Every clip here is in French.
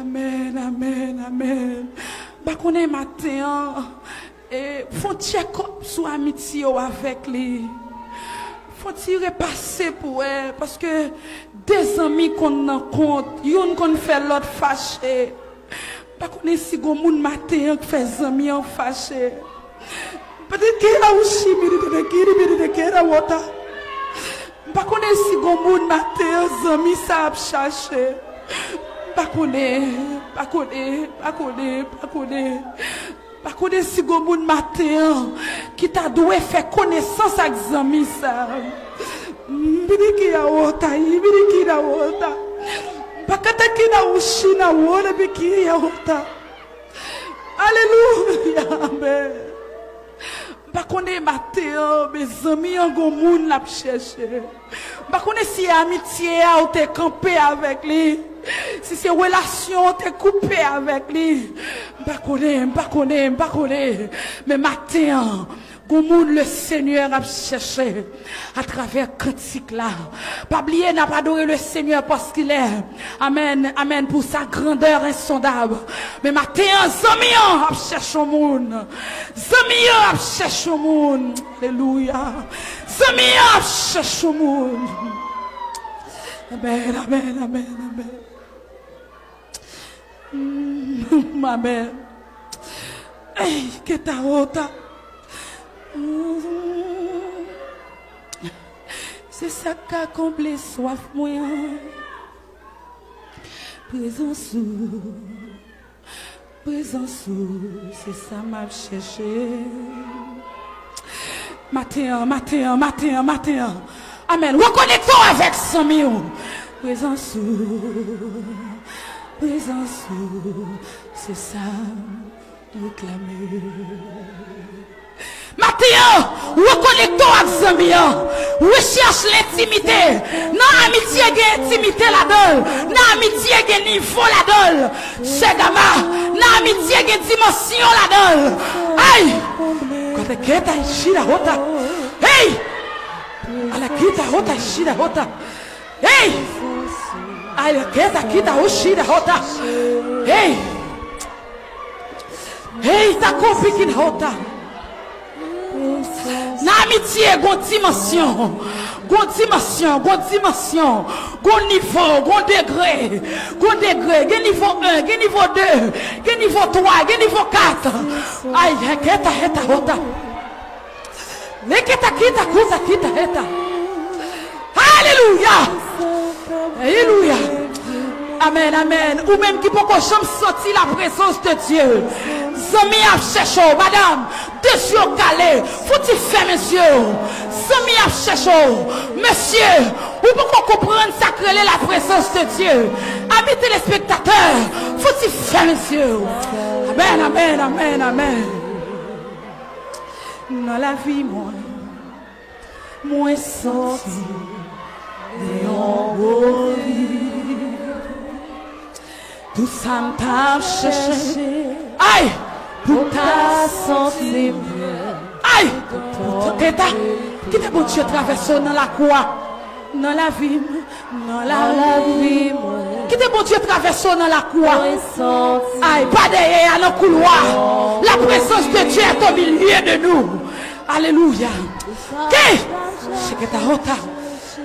Amen, amen, amen. Bah qu'on est matin, et faut check-up sur l'amitié avec lui. Faut tirer passer pour elle, parce que des amis qu'on rencontre, yon qu'on fait l'autre fâché. Bah qu'on est si gros monde matin qui fait des amis en fâché. Peut-être qu'il y a aussi de pas qu'on est si bon monde matin, zami ça a cherché. Pas qu'on est si bon monde matin qui t'a doué faire connaissance avec zami ça. Bidiki ya wota. Bakata ki na ushina wole biki ya wota. Alléluia. Amen. Pas qu'on est matin, mes amis, en gomoun l'a cherché. Pas qu'on est si amitié, ou t'es campé avec lui. Si c'est relation, t'es coupé avec lui. Pas qu'on est. Mais matin, gomoun le Seigneur a cherché. À travers cantique là. Pas oublier, n'a pas adoré le Seigneur parce qu'il est. Amen, amen, pour sa grandeur insondable. Mais matin, Zamian a cherché au monde. Zamian a cherché au monde. Alléluia. Zamian a cherché au monde. Amen, amen, amen, amen. Ma mère. Hey, que ta rota. C'est ça qui a comblé soif moyen. Présence sous, c'est ça m'a cherché. Matin. Amen. Reconnectons avec son million. Présence sous, c'est ça réclamé. Matin, reconnectons avec Zambia. Recherche l'intimité. Non, amitié, gagne intimité là-dedans. Non, amitié, gagne niveau là-dedans. C'est gamin. Non, amitié, gagne dimension là-dedans. Aïe! Quand t'es guetta, ici la rota. Hey! À la guetta, rota, ici la rota. Hey! À la guetta, guetta, ici la rota. Hey! Hey, t'as compris qu'il rota. L'amitié est une dimension, un niveau, un degré, un niveau 1, un niveau 2, un niveau 3, un niveau 4. Aïe, heta. Alléluia. Amen, amen. Ou même qui peut qu'on sortir la présence de Dieu. Zami a cherché, madame. Deux yeux calés. Faut-il faire, monsieur? Zami a cherché. Monsieur, ou peut qu'on comprenne sacré la présence de Dieu. Amis téléspectateurs, faut-il faire, monsieur? Amen, amen, amen, amen. Dans la vie, moi, sorti de l'envie. Tout ça m'a cherché. Aïe! Pour ta santé. Aïe! Pour ta. Qui te bon Dieu traversé dans la croix? Dans la vie. Qui te bon Dieu traversé dans la croix? Aïe! Pas derrière, dans le couloir. La présence de Dieu est au milieu de nous. Alléluia. Qui? C'est que ta rota.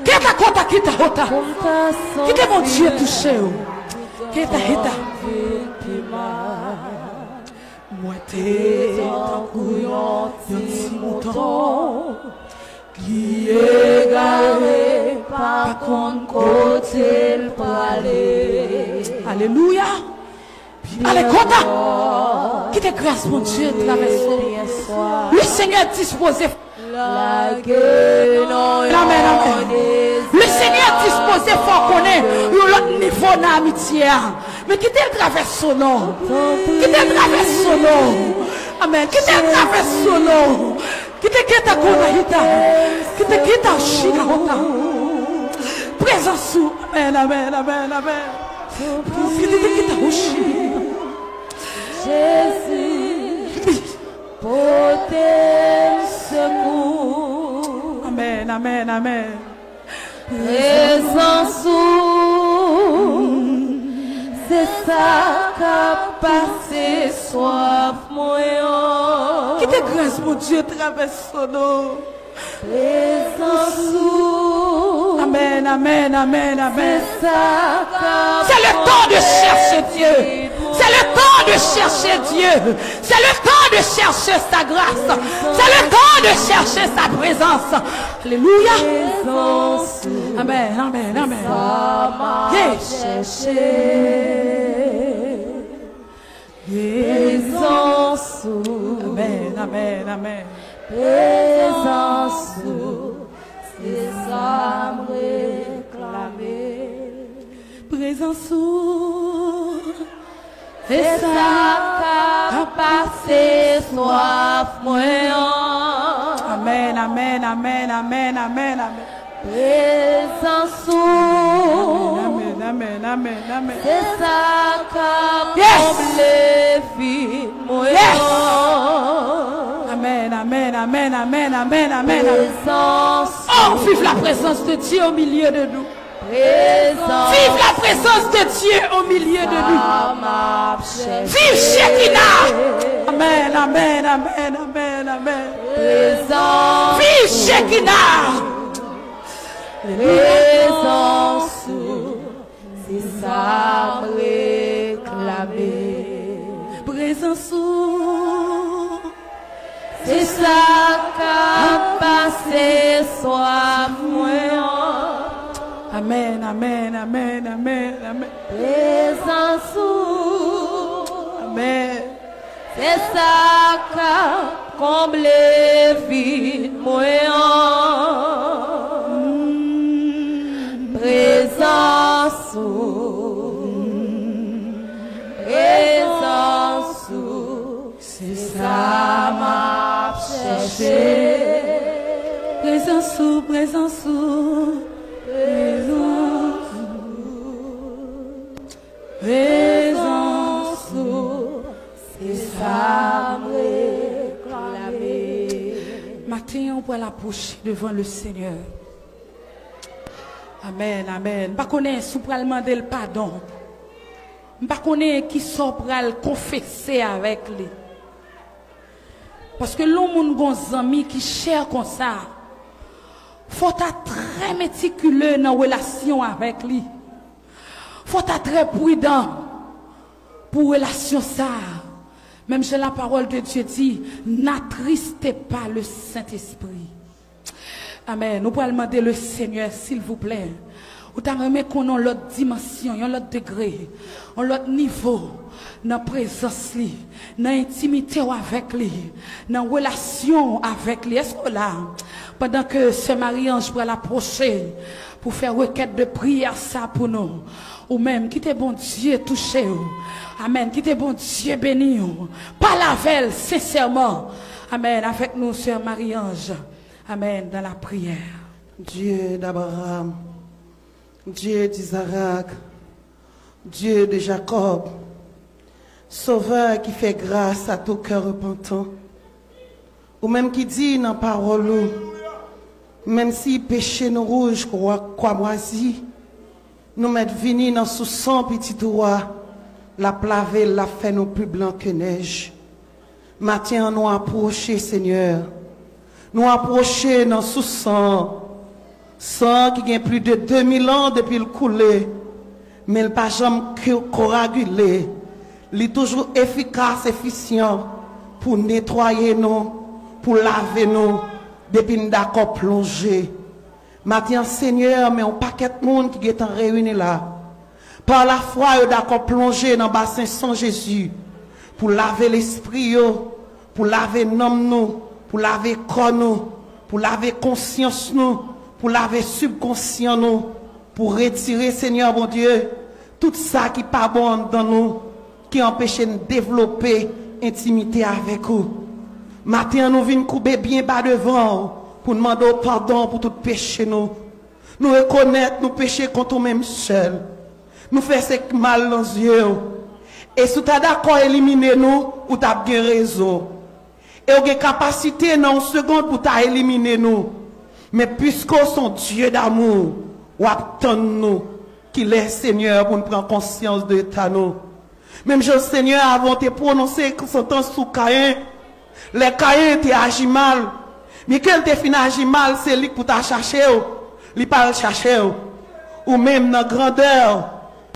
Qui ta rota? Qui te bon Dieu touché? Heta. Moi t'es en couillon, petit mouton qui est garé par contre côté le palais. Alléluia. Allez, Kota. Qui te grâce, mon Dieu, traverse. Le Seigneur disposé. Amen. Le Seigneur disposé fort connaît l'autre niveau d'amitié. Mais qui te traverse son nom? Amen. Qui te traverse son nom? Qui te quitte à Kodahita? Qui te quitte à Shikahota? Présent sous. Amen. Qui te quitte à Oshikahota? Jésus, portez secours. Amen. Présence, c'est ça qu'a passé soif moyen. Qui te grâce mon Dieu traverse son eau. Présence. Amen, amen, amen, amen. C'est le temps de chercher Dieu. C'est le temps de chercher Dieu. C'est le temps de chercher sa grâce. C'est le temps de chercher sa présence. Alléluia. Amen, amen, amen. Amen, amen, amen. Présence, c'est ça me réclamer. Présence, c'est ça qu'a passé soif moyen. Amen, amen, amen, amen, amen, amen. Présence, amen, amen, amen, amen. C'est ça qu'a comblé vie moyen. Amen, amen, amen, amen, amen, amen. Présence. Oh, vive la présence de Dieu au milieu de nous. Présence. Vive la présence de Dieu au milieu de nous. Vive Shekinah. Amen, amen, amen, amen, amen. Présence. Vive Shekinah. Présence. C'est ça réclamer. Présence. C'est ça qu'a passé soif moyen. Amen, amen, amen, amen, amen. Présence. Amen. C'est ça qu'a comblé vide moyen. Présence. Présence. C'est ça ma présence sous, présence sous, présence sous, présence sous, c'est ça réclamer. Matin, on peut l'approcher devant le Seigneur. Amen, amen. Pas connaît sous pour demander le pardon. Pas connaît qui sort pour confesser avec lui. Parce que l'homme a un ami qui cher comme ça. Faut être très méticuleux dans la relation avec lui. Faut être très prudent pour la relation ça. Même si la parole de Dieu dit, n'attristez pas le Saint-Esprit. Amen. Nous pouvons demander le Seigneur, s'il vous plaît. Ou t'as remis qu'on a l'autre dimension, l'autre degré, l'autre niveau, dans la présence, dans l'intimité avec lui, dans la relation avec lui. Est-ce que là, pendant que ce Marie-Ange va l'approcher pour faire requête de prière ça pour nous, ou même, qui t'es bon Dieu touché, amen, qui t'es bon Dieu béni, pas la veille, sincèrement, amen, avec nous, sœur Marie-Ange, amen, dans la prière. Dieu d'Abraham, Dieu d'Isaac, Dieu de Jacob, Sauveur qui fait grâce à tout cœur repentant, ou même qui dit dans la parole, même si péché nous rouge, quoi moisi, nous mettre venir dans sous son petit doigt, la plaver, la fait nous plus blanc que neige. Matin, nous approcher, Seigneur, nous approcher dans sous sang. Sang qui a plus de 2000 ans depuis le coulé, mais le pas jamais coagulé. Il est toujours efficace, efficient pour nettoyer nous, pour laver nous, depuis nous d'accord plongé. Maintenant, Seigneur, mais on paquet de monde qui est en réuni là. Par la foi, nous d'accord plongé dans le bassin sans Jésus, pour laver l'esprit, pour laver nous, pour laver corps nous, pour laver conscience nous, pour laver subconscient nous, pour retirer, Seigneur mon Dieu, tout ça qui n'est pas bon dans nous, qui empêche de développer intimité avec vous. Matin, nous venons couper bien bas devant pour demander pardon pour tout péché nous. Nous reconnaître nos péchés contre nous-mêmes seuls. Nous faisons ce mal dans les yeux. Et si tu es d'accord, éliminer nous, ou tu as bien raison. Et tu as une capacité dans une seconde pour éliminer nous. Mais puisqu'on son Dieu d'amour, ou attend nous, qu'il est Seigneur pour nous prendre conscience de ta nous. Même le Seigneur avant de prononcer sentence sur Caïn, les Caïn étaient agi mal. Michael te fin agi mal, c'est lui qui t'a cherché, lui pas le chercher. Ou même dans la grandeur,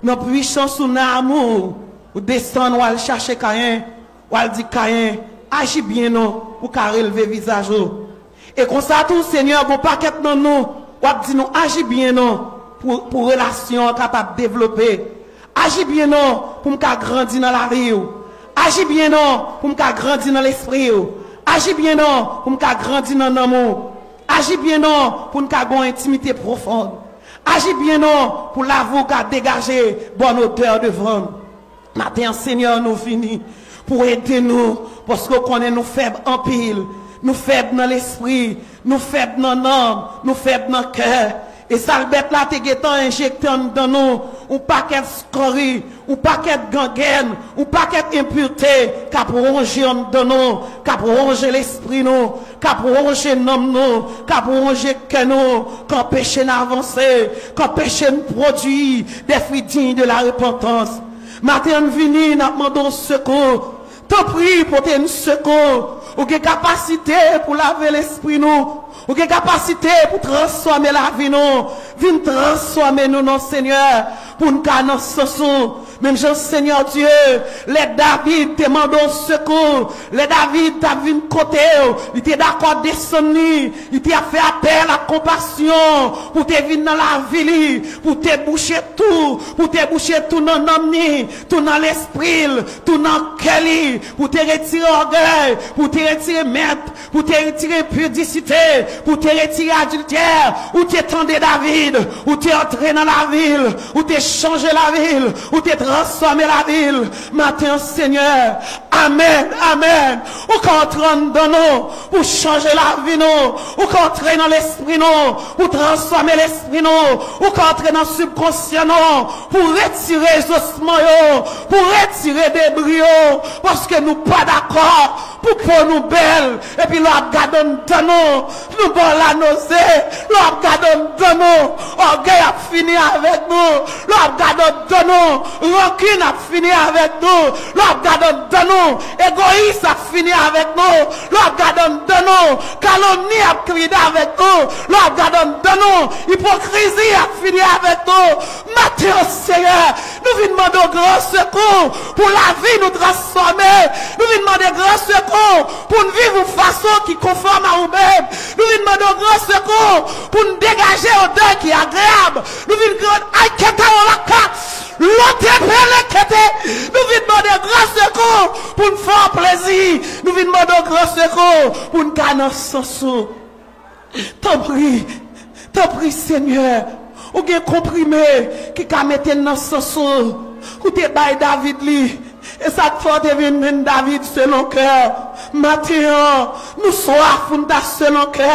dans la puissance ou dans l'amour, ou descendre ou aller chercher Caïn, ou aller dire Caïn, agis bien non, pour relever le visage. Et comme ça, tout Seigneur, bon paquet dans nous, ou dit nous, agis bien non, pour relation capable de développer. Agis bien non, pour me grandir dans la vie. Agis bien non, pour me grandir dans l'esprit. Agis bien non, pour me grandir dans l'amour. Agis bien non, pour me avoir une intimité profonde. Agis bien non, pour l'avocat dégager bonne odeur devant. Maintenant, Seigneur, nous finit pour aider nous, parce que qu'on est nous faibles en pile, nous faibles dans l'esprit, nous faibles dans l'âme, nous faibles dans le cœur. Et ça, le bête là, t'es guettant, injectant dans nous, ou paquet de scories, ou paquet de gangrène, ou paquet d'impureté, qu'a pour ronger dans nous, qu'a pour ronger l'esprit nous, qu'a pour ronger l'homme nous, qu'a pour ronger que nous, qu'en péché n'avancer, qu'en péché nous produit des fruits dignes de la repentance. Matin, vini, nous demandons secours. T'en prie pour te nous secours. Ou que capacité pour laver l'esprit nous. Ou que capacité pour transformer la vie nous. Viens transformer nous, non Seigneur. Pour nous canon sosou. Même Jean Seigneur Dieu. Les David te mandons secours. Les David t'a vu côté. Il t'est d'accord descendu. Il t'a fait appel à compassion. Pour te venir dans la ville. Pour te boucher tout. Pour te boucher tout dans l'homme. Tout dans l'esprit. Tout dans Kelly. Pour te retirer orgueil, pour te retirer maître, pour te retirer pudicité, pour te retirer adultère, où t'es tendu David, où t'es entré dans la ville, où t'es changé la ville, où t'es transformé la ville. Maintenant, Seigneur, amen, amen. Où qu'on entre dans nous, où changer la vie nous, où qu'on entre dans l'esprit nous, où transformer l'esprit nous, où qu'on entre dans le subconscient nous, pour retirer les ossements, pour retirer des débris, parce que nous pas d'accord pour qu'on nous belle et puis nous regardons dans nous bon la nausée, nous regardons dans nous orgueil a fini avec nous, nous regardons dans nous rancune a fini avec nous, nous regardons dans nous égoïsme a fini avec nous, nous regardons dans nous calomnie a fini avec nous, nous regardons dans nous hypocrisie a fini avec nous. Matthieu Seigneur, nous venons demander grand secours pour la vie nous transformer. Nous lui demandons grand secours pour nous vivre de façon qui conforme à nous-mêmes. Nous lui demandons grand secours pour nous dégager au deuil qui est agréable. Nous lui demandons grand secours pour nous faire plaisir. Nous lui demandons grand secours pour nous gagner sans sou. T'en prie Seigneur. Ou bien comprimé qui a mis dans son sou. Ou t'es bail David lui. Et ça te fait devenir David selon cœur. Maintenant, nous sommes fondés selon cœur.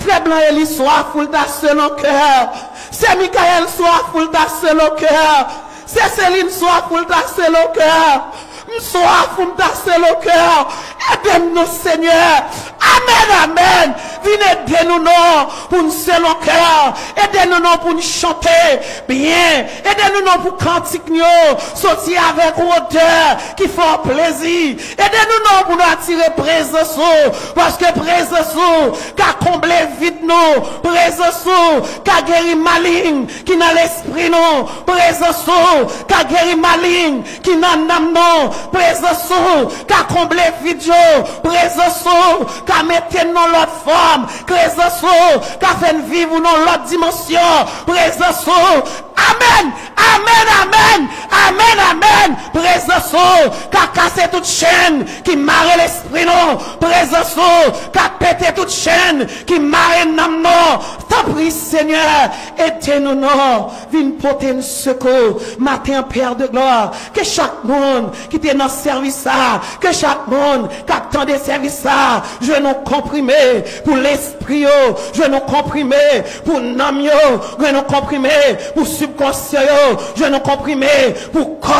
Frère Blanc Elie soit fondés selon cœur. C'est Michael soit fondés selon cœur. C'est Céline soit fondés selon cœur. Nous sommes fondés selon cœur. Aide-nous Seigneur. Amen, amen. Venez aider nous non pour nous selon cœur. Aidez-nous non pour nous chanter bien. Aidez-nous non pour cantiques nous. Sortir avec odeur qui font plaisir. Aidez-nous non pour nous attirer présence. Parce que présence qui a comblé vite nous. Présence qui a guéri maligne qui n'a l'esprit nous. Présence qui a guéri maligne qui n'a l'âme non. Présence qui a comblé vite nous. Présence qui a mettez dans l'autre forme, présence, qui a fait vivre dans l'autre dimension, présence, amen, amen, amen, amen, amen, présence, qui a cassé toute chaîne, qui marre l'esprit, non, présence, qui a pété toute chaîne, qui marre l'âme, non, t'en prie Seigneur, aidez-nous, non, viens porter un secours, matin Père de gloire, que chaque monde qui est dans ce service, que chaque monde qui attend des services, je nous comprimer pour l'esprit, je nous comprimer pour l'âme, je nous comprimer pour subconscient, je nous comprimer pour corps.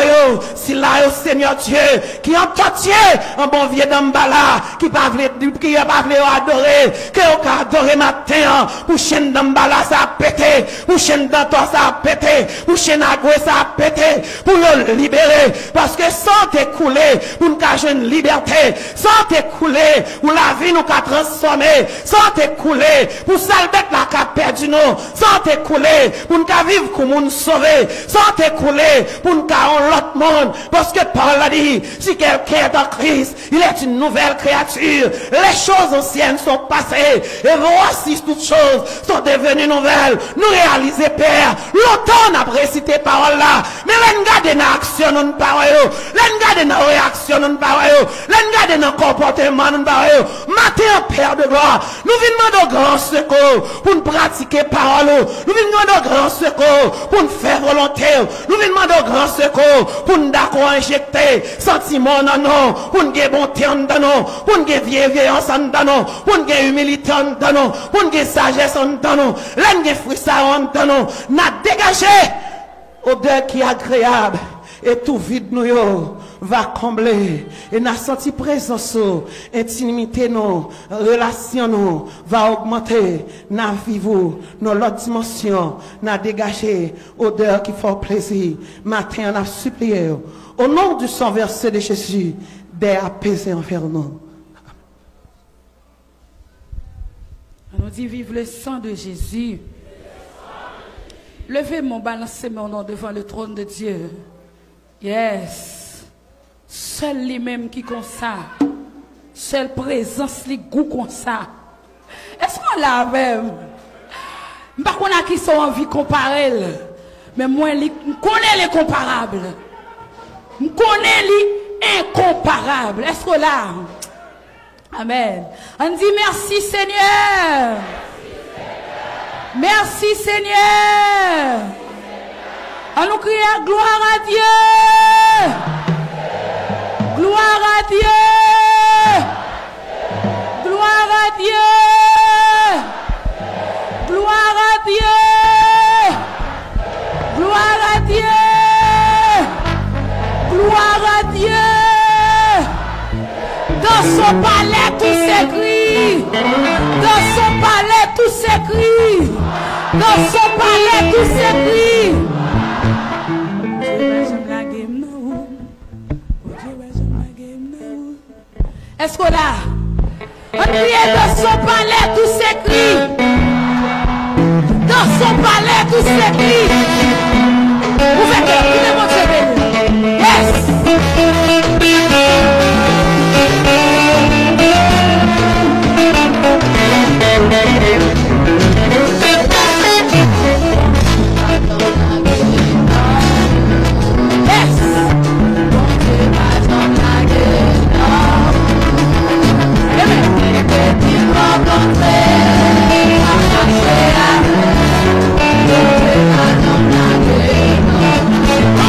Si là, Seigneur Dieu, qui entretient un bon vieux d'ambala, qui ne veut pas adorer, qui n'a pas adoré matin, ou chien d'embala ça pété, ou chien d'antois ça pété, ou chien d'agoué ça pété, pour le libérer. Parce que sans t'écouler, pour nous cacher une liberté, sans t'écouler, où la vie nous a transformé, sans t'écouler, pour salbette la cap perdu nous, sans t'écouler, pour nous vivre comme nous sauver, sans t'écouler, pour nous en l'autre monde. Parce que Paul a dit, si quelqu'un est en Christ, il est une nouvelle créature. Les choses anciennes sont passées et voici toutes choses sont devenues nouvelles. Nous réaliser, Père, longtemps on a précité parole là, mais l'engardé dans l'action, nous ne parlons pas. L'engardé dans la réaction, nous ne parlons pas. L'engardé dans le comportement, nous ne parlons pas. Matin, Père de gloire, nous venons de grand secours pour nous pratiquer parole. Nous venons de grand secours pour nous faire volonté. Nous venons de grand secours pour nous d'accord injecter sentiments dans nous, pour nous guérir bonté en nous, pour nous guérir bienveillance en nous, pour nous guérir humilité en nous, pour nous guérir sagesse en nous, l'un guérir frustration en nous, n'a dégagé odeur qui est agréable et tout vide nous va combler et n'a senti présence, intimité nos relations nous va augmenter, n'a vivre nos l'autre dimension, n'a dégagé odeur qui fait plaisir. Matin on a supplié au nom du sang versé de Jésus d'apaiser envers nous. On dit vive le sang de Jésus. Levez mon balancez mon nom devant le trône de Dieu. Yes. Seul lui-même qui comme ça. Seule présence lui goût comme ça. Est-ce qu'on l'a même? Par contre, qui sont en vie comparée. Mais moi, je connais les comparables. Je connais les incomparables. Est-ce qu'on l'a? Amen. On dit merci Seigneur. Merci Seigneur. On nous crie gloire à Dieu. Gloire à Dieu. Gloire à Dieu. Gloire à Dieu. Gloire à Dieu. Gloire à Dieu. Dans son palais tout s'écrit. Dans son palais tout s'écrit. Dans son palais tout s'écrit. Est-ce qu'on a? On crie dans son palais tout s'écrit. Dans son palais tout s'écrit. Vous faites que vous démontrez. Yes.